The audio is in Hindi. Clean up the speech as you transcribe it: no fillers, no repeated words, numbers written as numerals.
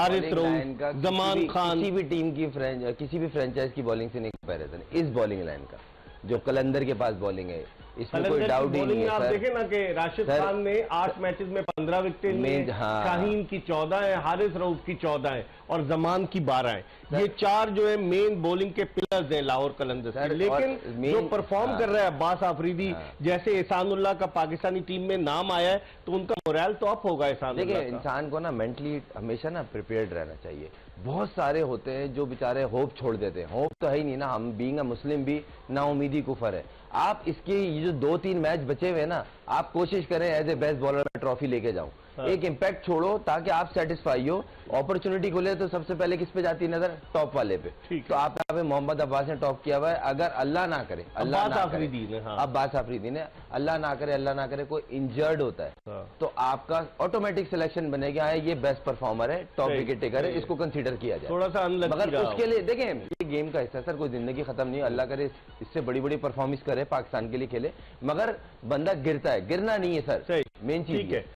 हारिस राउफ, जमान खान किसी भी टीम की फ्रेंचाइज की बॉलिंग से नहीं कंपैरिजन इस बॉलिंग लाइन का जो कलंदर के पास बॉलिंग है, इसमें कोई डाउट ही नहीं है। आप देखें ना कि राशिद खान ने 8 मैचेस में 15 विकेटें लिए, शाहीन की 14 है, हारिस राउफ की 14 है और जमान की 12 है। ये 4 जो है मेन बॉलिंग के पिलर्स हैं लाहौर कलंदर के, लेकिन जो परफॉर्म कर रहा है अब्बास आफरीदी जैसे एहसानुल्लाह का पाकिस्तानी टीम में नाम आया है तो उनका मोरल तो अप होगा। एहसानुल्लाह देखिए, इंसान को ना मेंटली हमेशा ना प्रिपेयर्ड रहना चाहिए। बहुत सारे होते हैं जो बेचारे होप छोड़ देते हैं, होप तो है ही नहीं ना, हम बीइंग अ मुस्लिम भी नाउमीदी कुफर है। आप इसके ये जो 2-3 मैच बचे हुए ना, आप कोशिश करें एज ए बेस्ट बॉलर में ट्रॉफी लेके जाऊं, एक इम्पैक्ट छोड़ो ताकि आप सेटिस्फाई हो। अपॉर्चुनिटी को ले तो सबसे पहले किस पे जाती नजर, टॉप वाले पे। तो आप यहाँ पे मोहम्मद अब्बास ने टॉप किया हुआ है, अगर अल्लाह ना करे अब्बास आफरीदी ने कोई इंजर्ड होता है तो आपका ऑटोमेटिक सिलेक्शन बनेगा ये बेस्ट परफॉर्मर है, टॉप विकेट टेकर है, इसको कंसिडर किया जाए। थोड़ा सा मगर उसके लिए देखें ये गेम का हिस्सा, सर कोई जिंदगी खत्म नहीं, अल्लाह करे इससे बड़ी बड़ी परफॉर्मेंस करे, पाकिस्तान के लिए खेले, मगर बंदा गिरता है, गिरना नहीं है सर, मेन चीज है।